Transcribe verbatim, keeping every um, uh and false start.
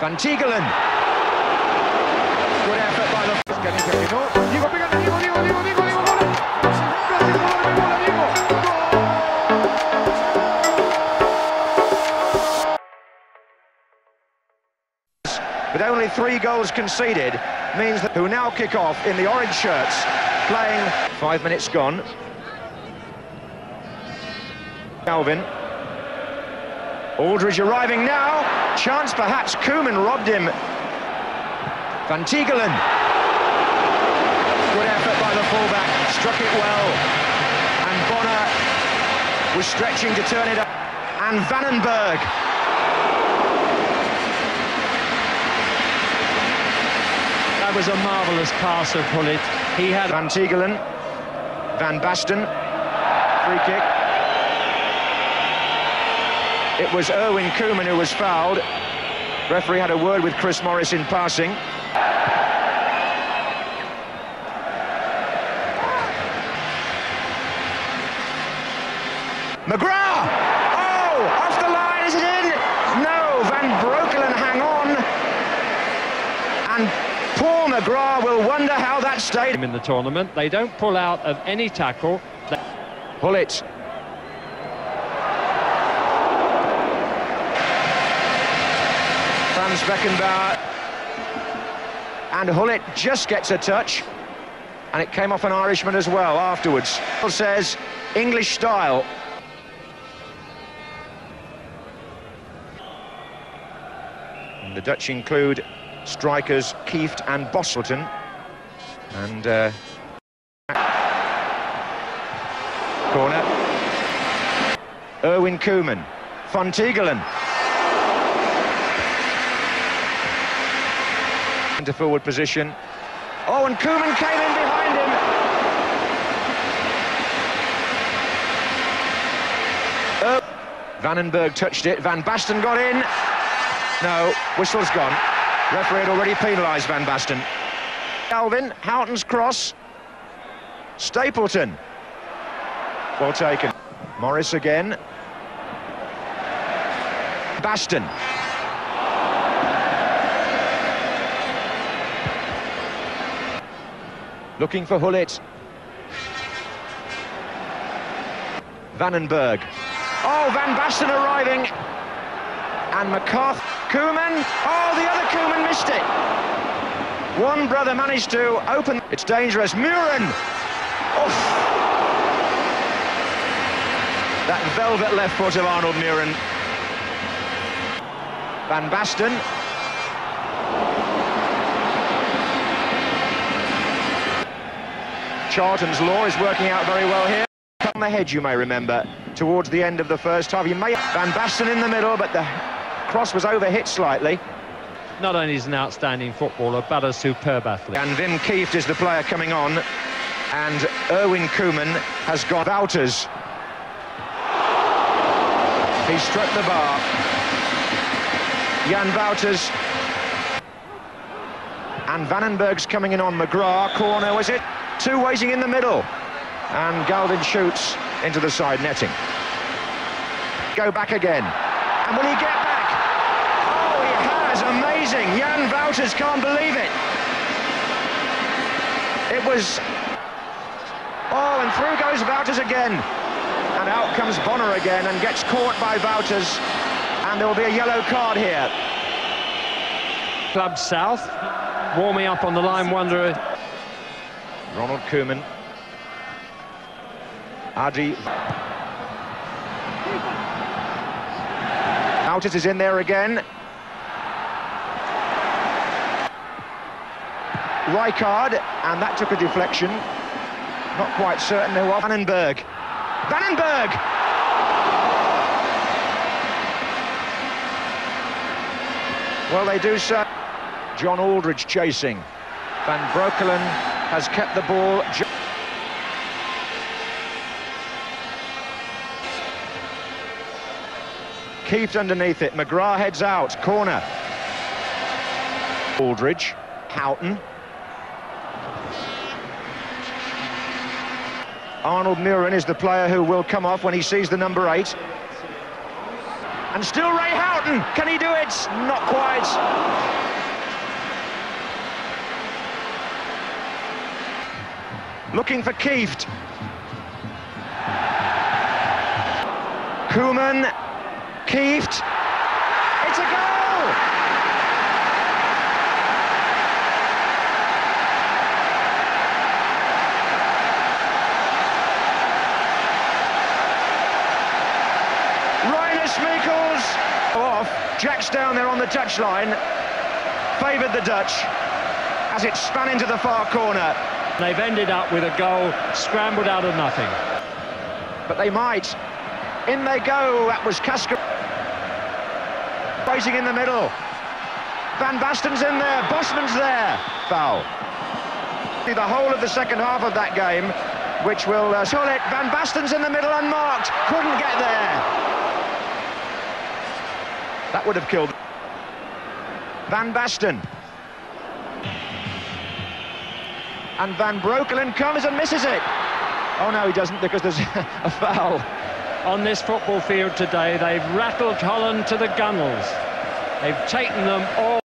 Van Tiggelen. Good effort by the first getting to Diego, Diego, Diego, Diego, Diego, Diego, Diego, Diego, Diego, But only three goals conceded means that who now kick off in the orange shirts playing. Five minutes gone. Galvin. Aldridge arriving now. Chance perhaps. Koeman robbed him. Van Tiggelen. Good effort by the fullback. Struck it well. And Bonner was stretching to turn it up. And Vanenburg. That was a marvellous pass of Gullit. He had Van Tiggelen. Van Basten. Free kick. It was Erwin Koeman who was fouled. Referee had a word with Chris Morris in passing. McGrath! Oh, off the line, is it in? No, Van Breukelen hang on. And Paul McGrath will wonder how that stayed. In the tournament, they don't pull out of any tackle. Gullit. Beckenbauer and Gullit just gets a touch, and it came off an Irishman as well afterwards. Says English style. And the Dutch include strikers Kieft and Stapleton, and uh, corner. Erwin Koeman, Van Tiggelen. Into forward position. Oh, and Koeman came in behind him. Oh. Vanenburg touched it. Van Basten got in. No, whistle's gone. Referee had already penalised Van Basten. Galvin, Houghton's cross. Stapleton. Well taken. Morris again. Basten. Looking for Gullit. Vanenburg. Oh, Van Basten arriving. And McCarthy. Koeman. Oh, the other Koeman missed it. One brother managed to open. It's dangerous. Muhren. Oof. That velvet left foot of Arnold Muhren. Van Basten. Charlton's law is working out very well here. Come ahead, you may remember, towards the end of the first half. You may Van Basten in the middle, but the cross was overhit slightly. Not only is an outstanding footballer, but a superb athlete. And Wim Kieft is the player coming on, and Erwin Koeman has got Wouters. He struck the bar. Jan Wouters. And Vanenberg's coming in on McGrath. Corner, was it? Two waiting in the middle, and Galvin shoots into the side netting. Go back again, and will he get back? Oh, he has, amazing. Jan Wouters can't believe it. It was, oh, and through goes Wouters again, and out comes Bonner again, and gets caught by Wouters, and there will be a yellow card here. Club South, warming up on the line, wonder. Ronald Koeman. Adi. Wouters is in there again. Rijkaard, and that took a deflection. Not quite certain who was. Vanenburg. Vanenburg! Well, they do so. John Aldridge chasing. Van Breukelen has kept the ball. Kieft underneath it. McGrath heads out. Corner. Aldridge. Houghton. Arnold Muhren is the player who will come off when he sees the number eight. And still Ray Houghton, can he do it? Not quite. Looking for Kieft. Koeman, Kieft. It's a goal! Rinus Michels off, Jack's down there on the touchline, favoured the Dutch as it span into the far corner. They've ended up with a goal scrambled out of nothing. But they might. In they go. That was Kasker. Racing in the middle. Van Basten's in there. Bosman's there. Foul. The whole of the second half of that game, which will uh, Gullit. Van Basten's in the middle, unmarked. Couldn't get there. That would have killed. Van Basten. And Van Breukelen comes and misses it. Oh no, he doesn't, because there's a foul. On this football field today, they've rattled Holland to the gunwales. They've taken them all.